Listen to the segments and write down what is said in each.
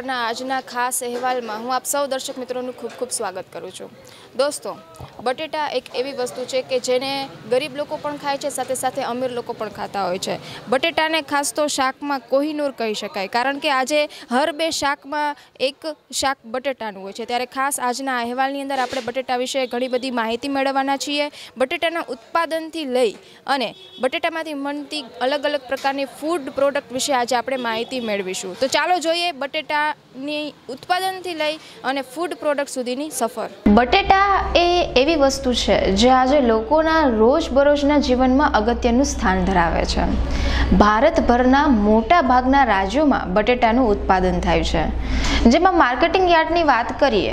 ડૉક્ટરના આજના ખાસ અહેવાલમાં હું આપ સૌ દર્શક મિત્રોનું ખૂબ ખૂબ સ્વાગત કરું છું। દોસ્તો, બટેટા એક એવી વસ્તુ છે કે જેને ગરીબ લોકો પણ ખાય છે, સાથે સાથે અમીર લોકો પણ ખાતા હોય છે। બટેટાને ખાસ તો શાકમાં કોહિનૂર કહી શકાય, કારણ કે આજે હર બે શાકમાં એક શાક બટેટાનું હોય છે। ત્યારે ખાસ આજના અહેવાલની અંદર આપણે બટેટા વિશે ઘણી બધી માહિતી મેળવવાના છીએ। બટેટાના ઉત્પાદનથી લઈ અને બટેટામાંથી મળતી અલગ અલગ પ્રકારની ફૂડ પ્રોડક્ટ વિશે આજે આપણે માહિતી મેળવીશું। તો ચાલો જોઈએ બટેટાની ઉત્પાદનથી લઈ અને ફૂડ પ્રોડક્ટ સુધીની સફર। બટેટા એ એવી વસ્તુ છે જે આજે લોકોના રોજબરોજના જીવનમાં અગત્યનું સ્થાન ધરાવે છે। ભારતભરના મોટા ભાગના રાજ્યોમાં બટેટાનું ઉત્પાદન થાય છે, જેમાં માર્કેટિંગ યાર્ડની વાત કરીએ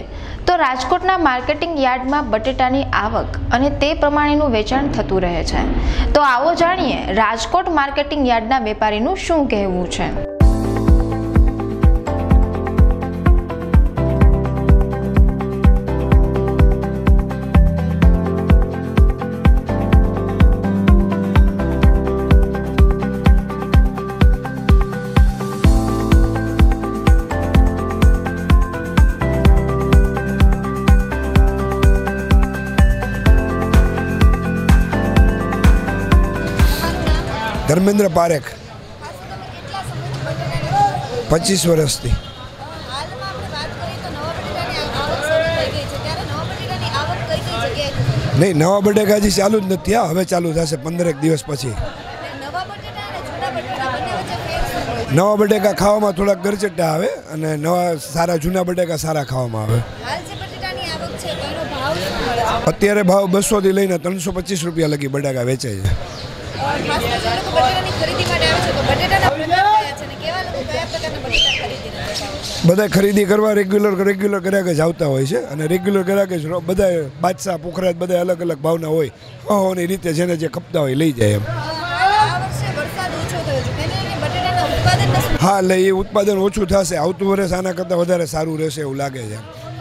તો રાજકોટના માર્કેટિંગ યાર્ડમાં બટેટાની આવક અને તે પ્રમાણેનું વેચાણ થતું રહે છે। તો આવો જાણીએ રાજકોટ માર્કેટિંગ યાર્ડના વેપારીનું શું કહેવું છે। धर्मेन्द्र पारेख 25 वर्ष थी। नहीं, नवा बटेटा जी चालू ज नहीं, हवे चालू थशे 15 दिवस पछी। नवा बटेका खावामां थोड़ा गरजट्टा आवे अने नवा सारा जूना बटेका सारा खावामां आवे। अत्यारे भाव 200 थी लईने 325 रुपया लगी बटेका वेचाय छे। बधाय खरीदी करवा रेग्युलर ग्राहक ज आवता होय छे अने रेग्युलर ग्राहक ज बधाय बादशाह पोखराज बधाय अलग अलग भावना होय होनी रीते जेने जे खपता होय लई जाय। हाँ, लई उत्पादन ओछू थशे, आवतुं वर्ष आना करता वधारे सारू रहेशे एवुं लागे छे।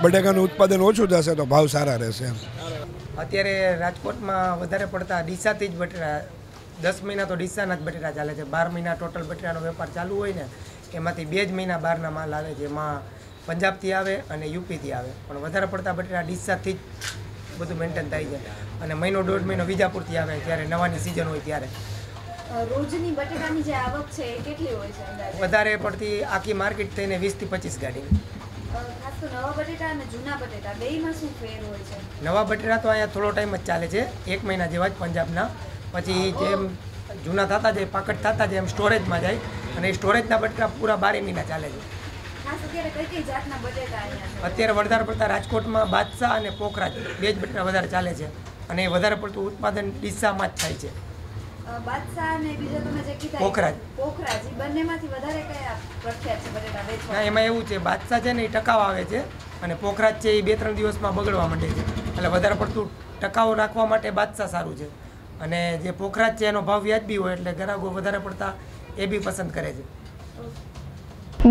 बटेकानुं उत्पादन ओछू थशे तो भाव सारा रहेशे। अत्यारे राजकोटमां वधारे पड़ता डीसाथी ज बटेटा 10 महीना तो डीसाना ज बटेटा चाले छे। 12 महीना टोटल बटेटानो वेपार चालू होय ने एमांथी 2 ज महीना बहारना माल आवे, जेमां पंजाबथी आवे अने यूपीथी आवे, पण वधारे पड़ता बटेटा डीसाथी ज बधुं मेन्टेन थाय छे अने महीनो डेढ़ महीनो विजापुरथी आवे त्यारे नवानी सीजन होय त्यारे। रोजनी बटेटानी जे आवक छे ए केटली होय छे अंदाजे? वधारे पड़ती आखी मार्केट थईने 20 થી 25 गाड़ी। खास तो नवा बटेटा अने जूना बटेटा बेयमां शुं फेर होय छे? नवा बटेटा तो अहींया थोड़ो टाइम ज चाले छे, 1 महीना जेवा ज पंजाबना, पछी जेम जूना थता जाय पाकट थता जाय एम स्टोरेज में जाय अने स्टोरेजना बटेटा पूरा 12 महीना चाले छे। खास अत्यारे कई कई जातना बटेटा अहींया? अत्यारे वधारे पड़ता राजकोटमां बादशाह अने पोखराज बे ज बटेटा वधारे चाले छे अने वधारे पड़तुं उत्पादन डीसामां ज थाय छे। बादशाह ने बीजो तमे जे कीधा पोखराज ई बन्नेमांथी वधारे कया प्रख्यात छे बटेटा वेचवा? ना, एमां एवुं छे बादशाह छे ने टकाव आवे छे अने पोखराज छे ई 2-3 दिवसमां बगड़वा मांडे छे, એટલે વધારે પડતું ટકાવ રાખવા માટે બાદશાહ સારું છે અને જે પોખરાજ છે એનો ભાવ વ્યાજબી હોય એટલે ગ્રાહકો વધારે પડતા એ બી પસંદ કરે છે।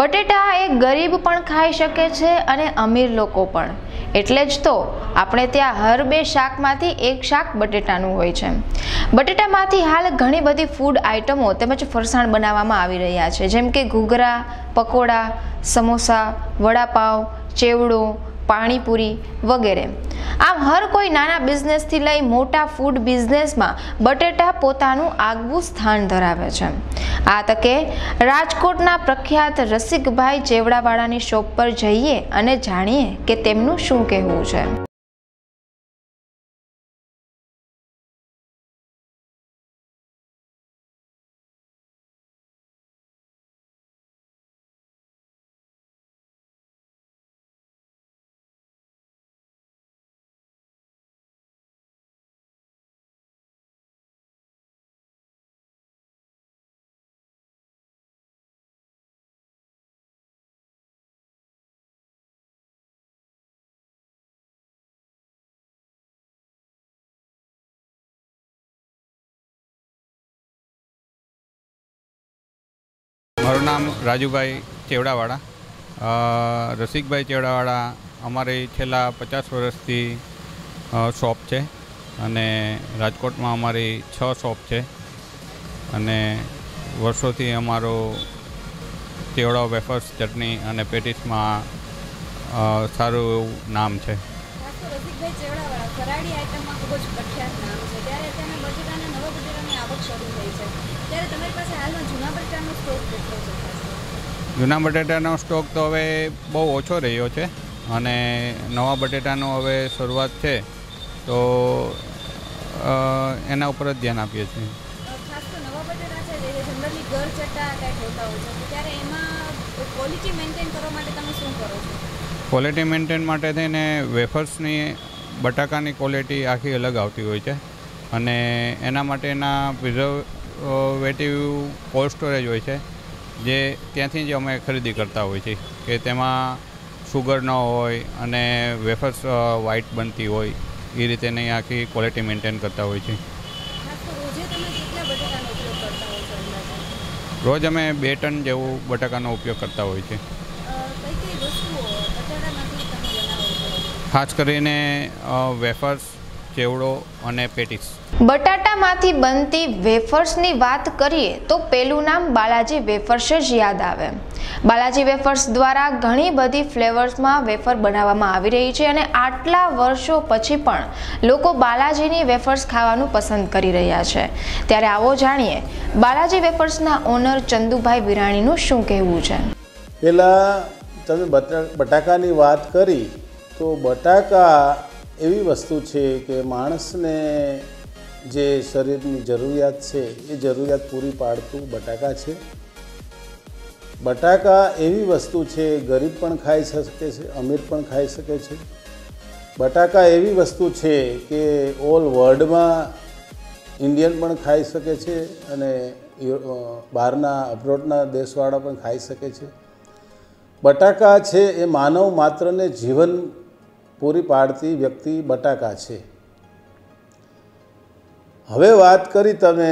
બટેટા એ ગરીબ પણ ખાઈ શકે છે અને અમીર લોકો પણ, એટલે જ તો આપણે ત્યાં હર બે શાકમાંથી એક શાક બટેટાનું હોય છે। બટેટામાંથી હાલ ઘણી બધી ફૂડ આઇટમો તેમજ ફરસાણ બનાવવામાં આવી રહ્યા છે, જેમ કે ઘૂઘરા, પકોડા, સમોસા, વડાપાવ, ચેવડો, પાણીપુરી વગેરે। આમ હર કોઈ નાના બિઝનેસથી લઈ મોટા ફૂડ બિઝનેસમાં બટેટા પોતાનું આગવું સ્થાન ધરાવે છે। આ તકે રાજકોટના પ્રખ્યાત રસિકભાઈ ચેવડાવાળાની શોપ પર જઈએ અને જાણીએ કે તેમનું શું કહેવું છે। મારું નામ રાજુભાઈ ચેવડાવાળા, રસિકભાઈ ચેવડાવાળા અમારી છેલ્લા 50 વર્ષથી શોપ છે અને રાજકોટમાં અમારી 6 શોપ છે અને વર્ષોથી અમારો ચેવડા વેફર્સ ચટણી અને પેટીસમાં સારું એવું નામ છે. જૂના બટેટાનો સ્ટોક તો હવે બહુ ઓછો રહ્યો છે અને નવા બટેટાનો હવે શરૂઆત છે તો એના ઉપર જ ધ્યાન આપીએ છીએ. ક્વોલિટી મેન્ટેન માટે થઈને વેફર્સની બટાકાની ક્વોલિટી આખી અલગ આવતી હોય છે અને એના માટેના પ્રિઝર્વેટિવ કોલ્ડ સ્ટોરેજ હોય છે જે ત્યાંથી જ અમે ખરીદી કરતા હોય છીએ કે તેમાં સુગર ન હોય અને વેફર્સ વ્હાઇટ બનતી હોય એ રીતે નહીં આખી ક્વોલિટી મેન્ટેન કરતા હોય છે. રોજ અમે 2 ટન જેવું બટાકાનો ઉપયોગ કરતા હોય છે. ખાસ કરીને વેફર્સ ચેવડો અને પેટીસ. બટાટામાંથી બનતી વેફર્સની વાત કરીએ તો પહેલું નામ બાલાજી વેફર્સ જ યાદ આવે. બાલાજી વેફર્સ દ્વારા ઘણી બધી ફ્લેવર્સમાં વેફર બનાવવામાં આવી રહી છે અને આટલા વર્ષો પછી પણ લોકો બાલાજીની વેફર્સ ખાવાનું પસંદ કરી રહ્યા છે. ત્યારે આવો જાણીએ બાલાજી વેફર્સના ઓનર ચંદુભાઈ વિરાણીનું શું કહેવું છે. પહેલાં તમે બટાકાની વાત કરી તો બટાકા એવી વસ્તુ છે કે માણસને જે શરીરની જરૂરિયાત છે એ જરૂરિયાત પૂરી પાડતું બટાકા છે. બટાકા એવી વસ્તુ છે ગરીબ પણ ખાઈ શકે છે, અમીર પણ ખાઈ શકે છે. બટાકા એવી વસ્તુ છે કે ઓલ વર્લ્ડમાં ઇન્ડિયન પણ ખાઈ શકે છે અને બહારના અબ્રોડના દેશવાળા પણ ખાઈ શકે છે. બટાકા છે એ માનવ માત્રને જીવન પૂરી પાડતી વ્યક્તિ બટાકા છે. હવે વાત કરી તમે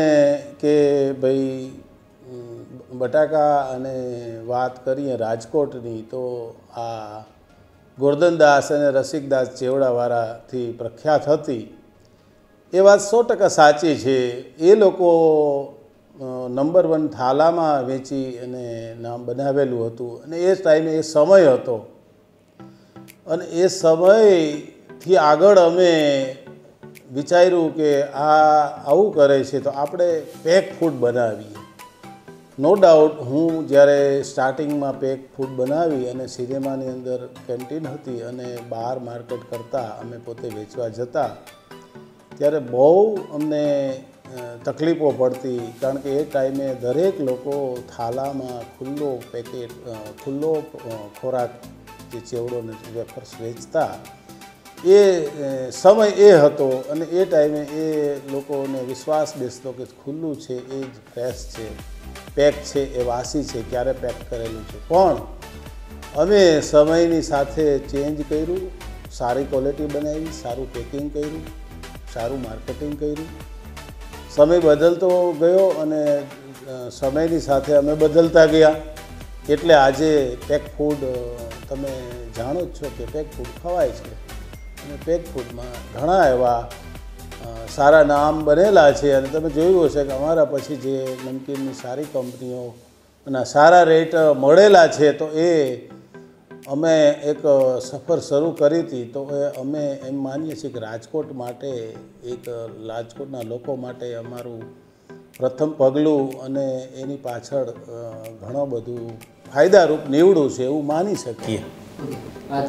કે ભાઈ બટાકા અને વાત કરીએ રાજકોટની તો આ ગોરધનદાસ અને રસિકદાસ ચેવડાવાળાથી પ્રખ્યાત હતી એ વાત 100% સાચી છે. એ લોકો નંબર 1 થાલામાં વેચી અને નામ બનાવેલું હતું અને એ ટાઈમે એ સમય હતો અને એ સમયથી આગળ અમે વિચાર્યું કે આ આવું કરે છે તો આપણે પેક ફૂડ બનાવીએ. નો ડાઉટ હું જ્યારે સ્ટાર્ટિંગમાં પેક ફૂડ બનાવી અને સિનેમાની અંદર કેન્ટીન હતી અને બહાર માર્કેટ કરતાં અમે પોતે વેચવા જતા ત્યારે બહુ અમને તકલીફો પડતી કારણ કે એ ટાઈમે દરેક લોકો થાલામાં ખુલ્લો પેકેટ ખુલ્લો ખોરાક જે ચેવડો ને વેફર્સ વેચતા એ સમય એ હતો અને એ ટાઈમે એ લોકોને વિશ્વાસ બેસતો કે ખુલ્લું છે એ જ ફ્રેશ છે, પેક છે એ વાસી છે, ક્યારે પેક કરેલું છે. પણ અમે સમયની સાથે ચેન્જ કર્યું, સારી ક્વોલિટી બનાવી, સારું પેકિંગ કર્યું, સારું માર્કેટિંગ કર્યું. સમય બદલતો ગયો અને સમયની સાથે અમે બદલતા ગયા એટલે આજે પેક ફૂડ તમે જાણો જ છો કે પેક ફૂડ ખવાય છે અને પેક ફૂડમાં ઘણા એવા સારા નામ બનેલા છે અને તમે જોયું હશે કે અમારા પછી જે નમકીનની સારી કંપનીઓના સારા રેટ મળેલા છે તો એ અમે એક સફર શરૂ કરી હતી તો એ અમે એમ માનીએ છીએ કે રાજકોટ માટે એક રાજકોટના લોકો માટે અમારું પ્રથમ પગલું અને એની પાછળ ઘણો બધું ફાયદારૂપ નીવડું છે એવું માની શકીએ.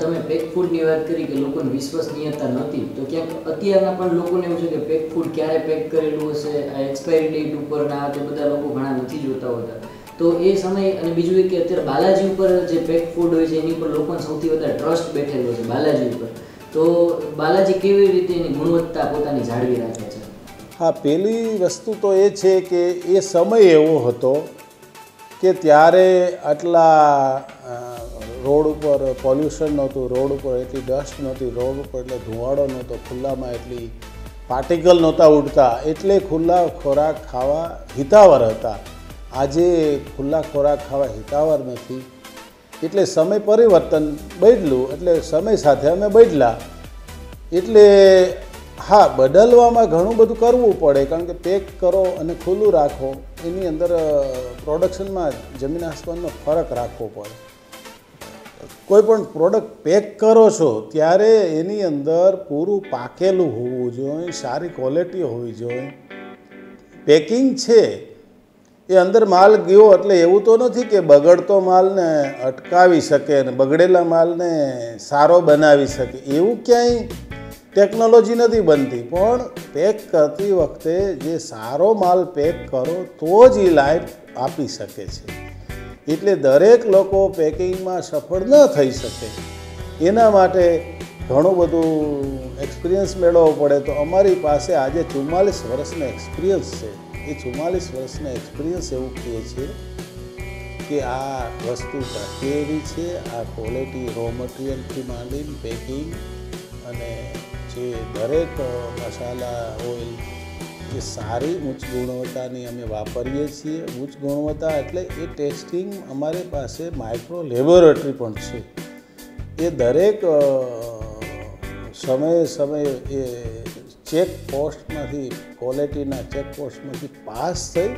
તમે પેક ફૂડની વાત કરી કે લોકોને વિશ્વસનીયતા નહોતી તો ક્યાંક અત્યારના પણ લોકોને એવું છે કે પેક ફૂડ ક્યારે પેક કરેલું હશે, આ એક્સપાયરી ડેટ ઉપરના તે બધા લોકો ઘણા નથી જોતા હોતા તો એ સમય. અને બીજું એ કે અત્યારે બાલાજી ઉપર જે પેક ફૂડ હોય છે એની પર લોકોને સૌથી વધારે ટ્રસ્ટ બેઠેલો છે બાલાજી ઉપર. તો બાલાજી કેવી રીતે એની ગુણવત્તા પોતાની જાળવી રાખે છે? હા, પહેલી વસ્તુ તો એ છે કે એ સમય એવો હતો કે ત્યારે આટલા રોડ ઉપર પોલ્યુશન નહોતું, રોડ ઉપર એટલી ડસ્ટ નહોતી, રોડ ઉપર એટલે ધુવાડો નહોતો, ખુલ્લામાં એટલી પાર્ટિકલ નહોતા ઉડતા એટલે ખુલ્લા ખોરાક ખાવા હિતાવર હતા. આજે ખુલ્લા ખોરાક ખાવા હિતાવર નથી એટલે સમય પરિવર્તન બદલ્યું એટલે સમય સાથે અમે બદલ્યા એટલે हाँ बदलवामां घणुं बधुं करवुं पड़े कारण के पैक करो अने खुल्लू राखो एनी अंदर प्रोडक्शन में जमीन आसमान फरक राखवो पड़े। कोईपण प्रोडक्ट पैक करो छो त्यारे एनी अंदर पूरुं पाकेलुं होवुं जोईए, सारी क्वॉलिटी होवी जोईए। पैकिंग छे ए अंदर माल गयो एटले एवुं तो नथी के बगड़तो माल ने अटकावी शके अने बगड़ेला माल ने सारो बनावी शके, एवुं क्यांय टेक्नोलॉजी नहीं बनती। पण पैक करती वक्त जे सारो माल पैक करो तो जी लाइफ आपी सके छे। एटले दरेक लोको पैकिंग में सफल न थई सके, एना माटे घणो बधो एक्सपीरियंस मेळवो पड़े। तो अमारी पासे आजे 44 वर्षनो एक्सपीरियंस छे। ए 44 वर्षनो एक्सपीरियंस एवुं कहे छे कि आ वस्तु केवी छे, आ क्वॉलिटी रॉ मटीरियल थी मांडी पैकिंग अने जे दरेक मसाला ऑइल ये सारी उच्च गुणवत्ता अमे वापरीए छीए। उच्च गुणवत्ता एटले ए टेस्टिंग अमारी पासे माइक्रो लेबोरेटरी पण छे। ए दरेक समय समय ए चेक पोस्टमांथी क्वॉलिटीना चेक पोस्टमांथी पास थई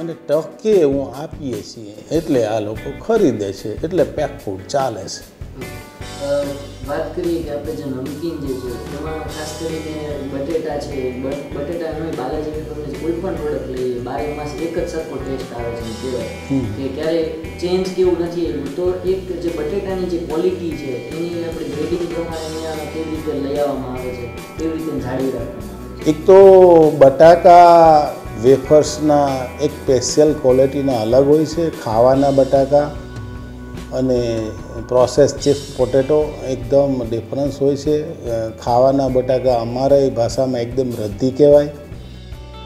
अने टके एवुं आपीए छीए एटले आ लोको खरीदे छे, एटले पैक फूड चाले छे। बात करिए कि आपने जो नमकीन जो खास कर बटेटा है, बटेटा बालाजी कोईपण प्रोडक्ट लीए 12 मास एक ज सरखो टेस्ट आए, क्यारे चेन्ज केवुं नथी। तो एक जो बटेटानी जो क्वॉलिटी है एनी आपणे ग्रेडिंग प्रमाणे केवी रीते लई आववामां आवे छे, केवी रीते जाळवी राखवामां आवे छे। एक तो बटाका वेफर्सना एक स्पेशियल क्वॉलिटीना अलग होय छे, खावाना बटाका अने प्रोसेस चिप्स पोटेटो एकदम डिफरन्स होय छे। खावाना बटाका अमारी भाषा में एकदम रद्दी कहेवाय। आ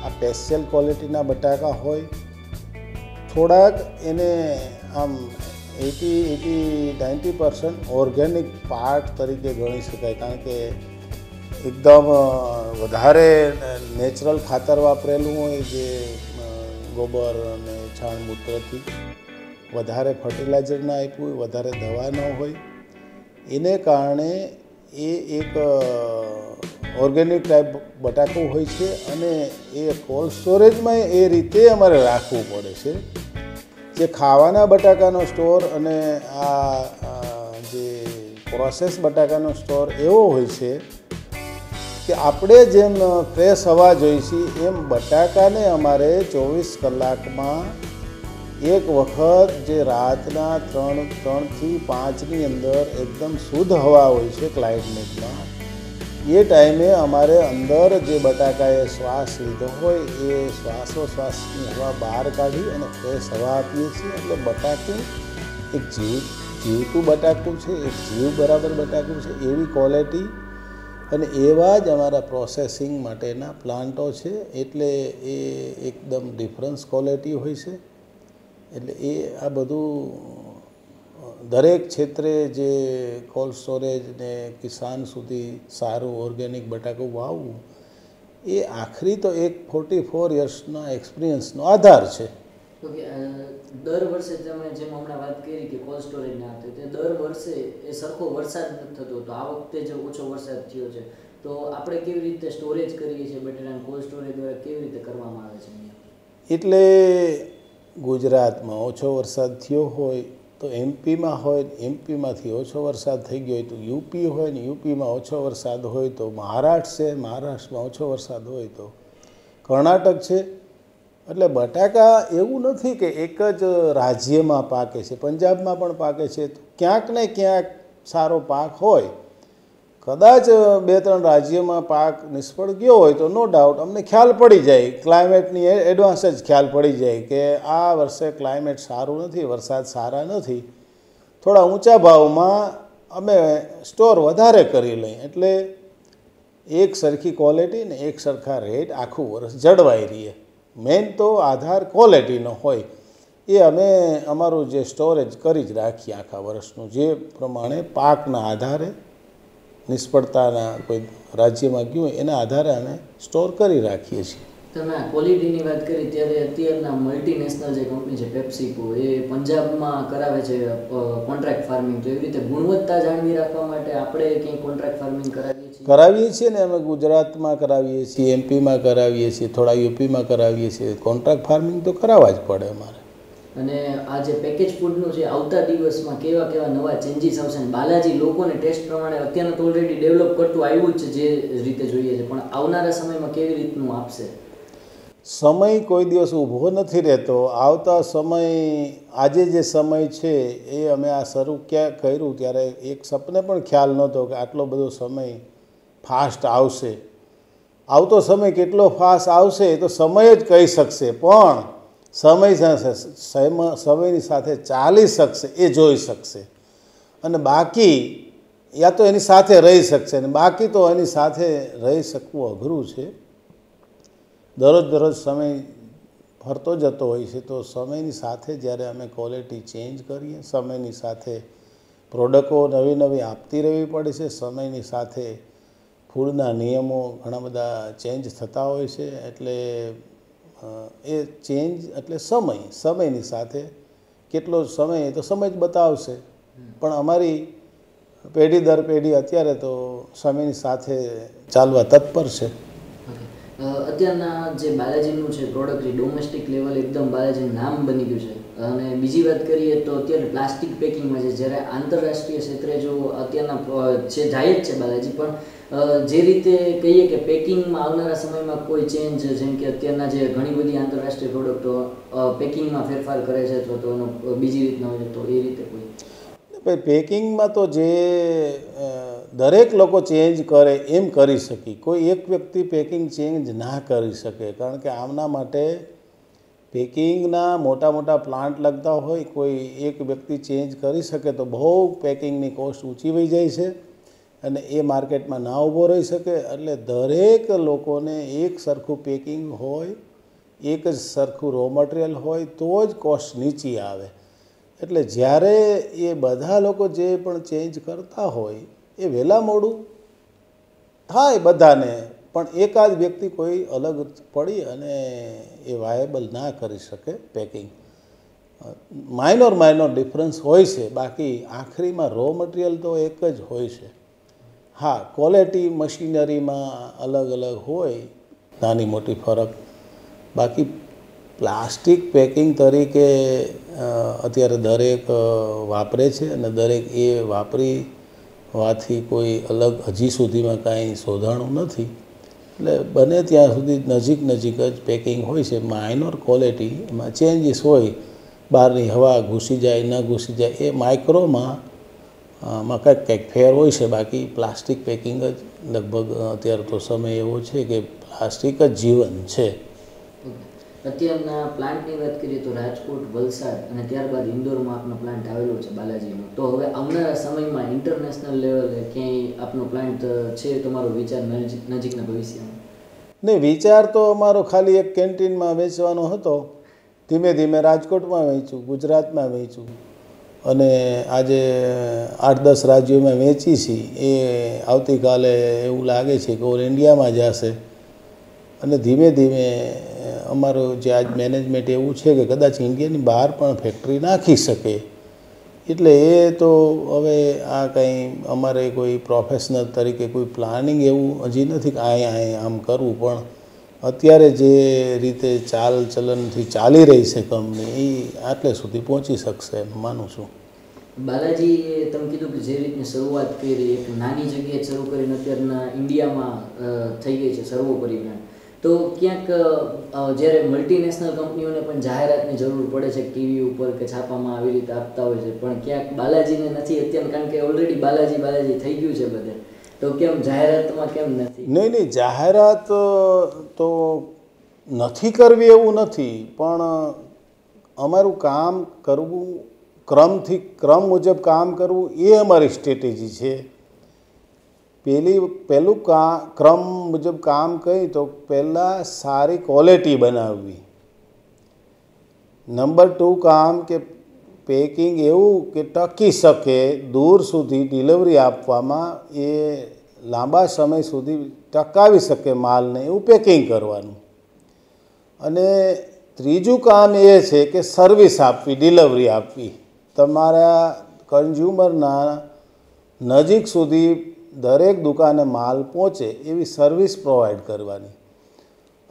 स्पेशियल क्वॉलिटीना बटाका होय थोड़ाक एने आम 80-90% ऑर्गेनिक पार्ट तरीके गणी शकाय कारण के एकदम वधारे नेचरल खातर वापरेलुं होय जे गोबर अने छाण मूत्रथी, वधारे फर्टिलाइजर ना आप्युं होय, वधारे दवा न होय, एने कारणे ए एक ऑर्गेनिक टाइप बटाको होय छे अने ए कोल्ड स्टोरेज में ए रीते अमारे राखवुं पड़े छे। जे खावाना बटाकानो स्टोर अने आ जे प्रोसेस बटाकानो स्टोर एवो होय छे कि आपणे जेम फ्रेश हवा जोईए छे एम बटाकाने अमारे 24 કલાક में एक वखत जे रातना 3-5 अंदर एकदम शुद्ध हवा होय छे क्लाइमेट में, ये टाइमे अमारे अंदर जे बटाकाए श्वास लीधो होय ए श्वासोश्वासनी हवा बहार काढी अने फ्रेश हवा आपीए छीए। एटले बटाकू एक जीवतुं बटाकू छे, एक जीव बराबर बटाकू छे एवी क्वॉलिटी અને એવા જ અમારા પ્રોસેસિંગ માટેના પ્લાન્ટો છે એટલે એ એકદમ ડિફરન્સ ક્વોલિટી હોય છે। એટલે એ આ બધું દરેક ક્ષેત્રે જે કોલ્ડ સ્ટોરેજ ને કિસાન સુધી સારું ઓર્ગેનિક બટાકું વાવવું એ આખરી તો એક 44 વર્ષના એક્સપિરિયન્સનો આધાર છે। તો કે દર વર્ષે તમે જેમ હમણાં વાત કરી કે કોલ્ડ સ્ટોરેજ ના હતી તે દર વર્ષે એ સરખો વરસાદ નથી થતો, તો આ વખતે જે ઓછો વરસાદ થયો છે તો આપણે કેવી રીતે સ્ટોરેજ કરીએ છીએ બટેટાને કોલ્ડ સ્ટોરેજ દ્વારા કેવી રીતે કરવામાં આવે છે? એટલે गुजरात में ओछो वरसाद थयो होय तो एमपी में होय, एमपी में ओछो वरसाद थई गयो तो यूपी होय, यूपी में ओछो वरसाद होय तो महाराष्ट्र से, महाराष्ट्र में ओछो वरसाद होय तो कर्नाटक छे। एटले बटाका एवुं नथी के एक ज राज्य में पाके छे, पंजाब में पण पाके छे तो क्यांक ने क्यांक सारो पाक होय। कदाच 2-3 राज्य में पाक निष्फळ गयो होय तो नो डाउट अमने ख्याल पड़ी जाए, क्लाइमेटनी एडवांस ज ख्याल पड़ी जाए कि आ वर्षे क्लाइमेट सारू नथी, वरसाद सारा नथी, थोड़ा ऊँचा भाव में अमे स्टोर वधारे करी लई एटले एक सरखी क्वॉलिटी ने एक सरखा रेट आखू वर्ष जळवाई रहे। मेन तो आधार क्वॉलिटीनो होय ए अमे अमारुं जे स्टोरेज करी ज राखीए आखा वर्षनुं जे प्रमाणे पाकना आधारे निष्फळताना कोई राज्य में गयुं एना आधारे अमे स्टोर करी राखीए छीए। તમે ક્વોલિટીની વાત કરી ત્યારે અત્યારના મલ્ટીનેશનલ જે કંપની છે પેપ્સીકો એ પંજાબમાં કરાવે છે કોન્ટ્રાક્ટ ફાર્મિંગ, તો એવી રીતે ગુણવત્તા જાળવી રાખવા માટે આપણે કંઈ કોન્ટ્રાક્ટ ફાર્મિંગ કરાવીએ છીએ ને. અમે ગુજરાતમાં કરાવીએ છીએ, એમપીમાં કરાવીએ છીએ, થોડા યુપીમાં કરાવીએ છીએ. કોન્ટ્રાક્ટ ફાર્મિંગ તો કરાવવા જ પડે અમારે. અને આ જે પેકેજ ફૂડનું છે આવતા દિવસમાં કેવા કેવા નવા ચેન્જીસ આવશે? બાલાજી લોકોને ટેસ્ટ પ્રમાણે અત્યારનું તો ઓલરેડી ડેવલપ કરતું આવ્યું જ છે જે રીતે જોઈએ છે, પણ આવનારા સમયમાં કેવી રીતનું આપશે? સમય કોઈ દિવસ ઊભો નથી રહેતો. આવતા સમય, આજે જે સમય છે એ અમે આ શરૂ ક્યાં કર્યું ત્યારે એક સપને પણ ખ્યાલ નહોતો કે આટલો બધો સમય ફાસ્ટ આવશે. આવતો સમય કેટલો ફાસ્ટ આવશે તો સમય જ કહી શકશે, પણ સમયની સાથે ચાલી શકશે એ જોઈ શકશે, અને બાકી યા તો એની સાથે રહી શકશે, અને બાકી તો એની સાથે રહી શકવું અઘરું છે. દરરોજ સમય ફરતો જતો હોય છે, તો સમયની સાથે જ્યારે અમે ક્વોલિટી ચેન્જ કરીએ, સમયની સાથે પ્રોડક્ટો નવી નવી આપતી રહેવી પડે છે, સમયની સાથે ફૂડના નિયમો ઘણા બધા ચેન્જ થતા હોય છે. એટલે એ ચેન્જ એટલે સમયની સાથે કેટલો સમય એ તો સમય જ બતાવશે, પણ અમારી પેઢી દર પેઢી અત્યારે તો સમયની સાથે ચાલવા તત્પર છે. અત્યારના જે બાલાજીનું છે પ્રોડક્ટ એ ડોમેસ્ટિક લેવલ એકદમ બાલાજીનું નામ બની ગયું છે. અને બીજી વાત કરીએ તો અત્યારે પ્લાસ્ટિક પેકિંગમાં છે, જ્યારે આંતરરાષ્ટ્રીય ક્ષેત્રે જો અત્યારના છે જાય જ છે બાલાજી, પણ જે રીતે કહીએ કે પેકિંગમાં આવનારા સમયમાં કોઈ ચેન્જ, જેમ કે અત્યારના જે ઘણી બધી આંતરરાષ્ટ્રીય પ્રોડક્ટો પેકિંગમાં ફેરફાર કરે છે અથવા તો એનો બીજી રીતના હોય, તો એ રીતે કોઈ પેકિંગમાં તો જે દરેક લોકો ચેન્જ કરે એમ કરી શકી, કોઈ એક વ્યક્તિ પેકિંગ ચેન્જ ના કરી શકે, કારણ કે આમના માટે પેકિંગના મોટા મોટા પ્લાન્ટ લગતા હોય. કોઈ એક વ્યક્તિ ચેન્જ કરી શકે તો બહુ પેકિંગની કોસ્ટ ઊંચી વહી જાય છે અને એ માર્કેટમાં ના ઊભો રહી શકે. એટલે દરેક લોકોને એક સરખું પેકિંગ હોય, એક જ સરખું રો મટીરિયલ હોય તો જ કોસ્ટ નીચી આવે. એટલે જ્યારે એ બધા લોકો જે પણ ચેન્જ કરતા હોય એ વહેલા મોડું થાય બધાને, પણ એકાદ વ્યક્તિ કોઈ અલગ પડી અને એ વાયેબલ ના કરી શકે. પેકિંગ માઇનોર ડિફરન્સ હોય છે, બાકી આખરીમાં રો મટીરિયલ તો એક જ હોય છે. હા, ક્વોલિટી મશીનરીમાં અલગ અલગ હોય, નાની મોટી ફરક, બાકી પ્લાસ્ટિક પેકિંગ તરીકે અત્યારે દરેક વાપરે છે અને દરેક એ વાપરી વાથી કોઈ અલગ હજી સુધીમાં કાંઈ શોધાણું નથી. એટલે બને ત્યાં સુધી નજીક જ પેકિંગ હોય છે. માઇનોર ક્વોલિટી એમાં ચેન્જીસ હોય, બહારની હવા ઘૂસી જાય ન ઘૂસી જાય એ માઇક્રોમાં કંઈક ફેર હોય છે, બાકી પ્લાસ્ટિક પેકિંગ જ લગભગ અત્યારે તો સમય એવો છે કે પ્લાસ્ટિક જ જીવન છે. અત્યારના પ્લાન્ટની વાત કરીએ તો રાજકોટ, વલસાડ અને ત્યારબાદ ઇન્દોરમાં આપનો પ્લાન્ટ આવેલો છે બાલાજીનો. તો હવે આવનારા સમયમાં ઇન્ટરનેશનલ લેવલે ક્યાંય આપનો પ્લાન્ટ છે તમારો વિચાર નજીકના ભવિષ્યમાં? નહીં, વિચાર તો અમારો ખાલી એક કેન્ટીનમાં વેચવાનો હતો. ધીમે ધીમે રાજકોટમાં વેચ્યું, ગુજરાતમાં વેચ્યું, અને આજે 8-10 રાજ્યોમાં વેચી છીએ. એ આવતીકાલે એવું લાગે છે કે ઓલ ઇન્ડિયામાં જશે. અને ધીમે ધીમે અમારું જે આજ મેનેજમેન્ટ એવું છે કે કદાચ ઇન્ડિયાની બહાર પણ ફેક્ટરી નાખી શકે. એટલે એ તો હવે આ કંઈ અમારે કોઈ પ્રોફેશનલ તરીકે કોઈ પ્લાનિંગ એવું હજી નથી કે અહીંયા આમ કરવું, પણ અત્યારે જે રીતે ચાલચલનથી ચાલી રહી છે કંપની એ આટલે સુધી પહોંચી શકશે એમ માનું છું. બાલાજી, તમે કીધું કે જે રીતની શરૂઆત કરી એક નાની જગ્યાએ શરૂ કરીને અત્યારના ઇન્ડિયામાં થઈ ગઈ છે સર્વોપરી બ્રાન્ડ, તો ક્યાંક જ્યારે મલ્ટીનેશનલ કંપનીઓને પણ જાહેરાતની જરૂર પડે છે, ટીવી ઉપર કે છાપામાં આવી રીતે આપતા હોય છે, પણ ક્યાંક બાલાજીને નથી અત્યારે, કારણ કે ઓલરેડી બાલાજી થઈ ગયું છે બધે, તો કેમ જાહેરાતમાં કેમ નથી? નહીં, જાહેરાત તો નથી કરવી એવું નથી, પણ અમારું કામ કરવું ક્રમ મુજબ કામ કરવું એ અમારી સ્ટ્રેટેજી છે. પહેલું ક્રમ મુજબ કામ કરી તો પહેલાં સારી ક્વોલિટી બનાવવી. નંબર 2 કામ કે પેકિંગ એવું કે ટકી શકે, દૂર સુધી ડિલિવરી આપવામાં એ લાંબા સમય સુધી ટકાવી શકે માલને એવું પેકિંગ કરવાનું. અને ત્રીજું કામ એ છે કે સર્વિસ આપવી, ડિલિવરી આપવી, તમારા કન્ઝ્યુમરના નજીક સુધી દરેક દુકાને માલ પહોંચે એવી સર્વિસ પ્રોવાઈડ કરવાની.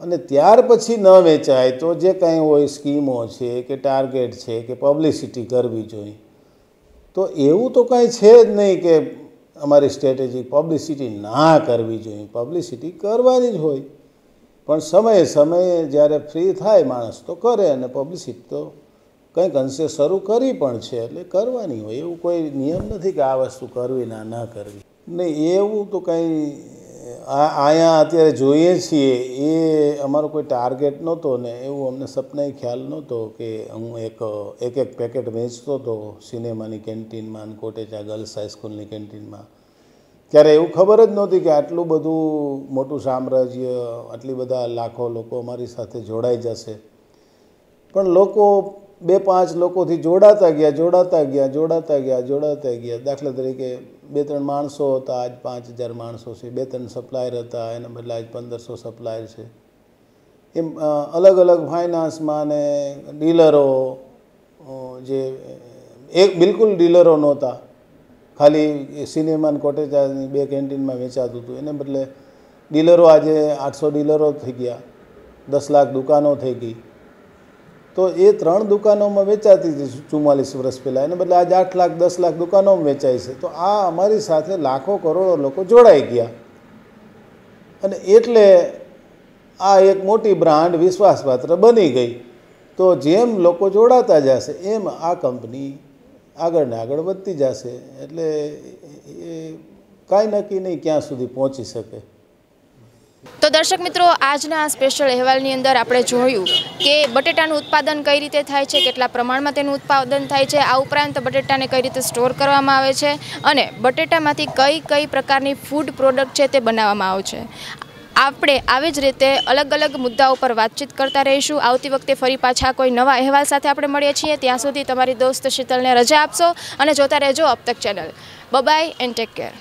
અને ત્યાર પછી ન વેચાય તો જે કંઈ હોય સ્કીમો છે કે ટાર્ગેટ છે કે પબ્લિસિટી કરવી જોઈએ. તો એવું તો કંઈ છે જ નહીં કે અમારી સ્ટ્રેટેજી પબ્લિસિટી ના કરવી જોઈએ, પબ્લિસિટી કરવાની જ હોય, પણ સમયે સમયે જ્યારે ફ્રી થાય માણસ તો કરે, અને પબ્લિસિટી તો કંઈક અંશે શરૂ કરી પણ છે એટલે કરવાની હોય. એવું કોઈ નિયમ નથી કે આ વસ્તુ કરવી ના ન કરવી, નહીં એવું તો કંઈ અહીંયા અત્યારે જોઈએ છીએ એ અમારો કોઈ ટાર્ગેટ નહોતો ને એવું અમને સપનાય ખ્યાલ નહોતો કે હું એક પેકેટ વેચતો હતો સિનેમાની કેન્ટીનમાં, કોટેચા ગર્લ્સ હાઈસ્કૂલની કેન્ટીનમાં. ત્યારે એવું ખબર જ નહોતી કે આટલું બધું મોટું સામ્રાજ્ય, આટલી બધા લાખો લોકો અમારી સાથે જોડાઈ જશે. પણ લોકો 2-5 લોકોથી જોડાતા ગયા. દાખલા તરીકે 2-3 માણસો હતા, આજ 5000 માણસો છે. 2-3 સપ્લાયર હતા, એના બદલે આજ 1500 સપ્લાયર છે. એમ અલગ અલગ ફાઇનાન્સમાં ને ડીલરો, જે એક બિલકુલ ડીલરો નહોતા, ખાલી સિનેમાન કોટેચાની બે કેન્ટીનમાં વેચાતું હતું, એને બદલે ડીલરો આજે 800 ડીલરો થઈ ગયા, 10 લાખ દુકાનો થઈ ગઈ. તો એ 3 દુકાનોમાં વેચાતી હતી 44 વર્ષ પહેલાં, એને બદલે આજે 8 લાખ 10 લાખ દુકાનોમાં વેચાય છે. તો આ અમારી સાથે લાખો કરોડો લોકો જોડાઈ ગયા, અને એટલે આ એક મોટી બ્રાન્ડ વિશ્વાસપાત્ર બની ગઈ. તો જેમ લોકો જોડાતા જશે એમ આ કંપની આગળ ને આગળ વધતી જશે, એટલે એ કાંઈ નક્કી નહીં ક્યાં સુધી પહોંચી શકે. તો દર્શક મિત્રો, આજના સ્પેશિયલ અહેવાલની અંદર આપણે જોયું કે બટેટાનું ઉત્પાદન કઈ રીતે થાય છે, કેટલા પ્રમાણમાં તેનું ઉત્પાદન થાય છે, આ ઉપરાંત બટેટાને કઈ રીતે સ્ટોર કરવામાં આવે છે, અને બટેટામાંથી કઈ પ્રકારની ફૂડ પ્રોડક્ટ છે તે બનાવવામાં આવે છે. આપણે આવી જ રીતે અલગ અલગ મુદ્દાઓ પર વાતચીત કરતા રહીશું. આવતી વખતે ફરી પાછા કોઈ નવા અહેવાલ સાથે આપણે મળીએ છીએ. ત્યાં સુધી તમારી દોસ્ત શીતલને રજા આપશો અને જોતા રહેજો Ab Tak channel. Bye and take care.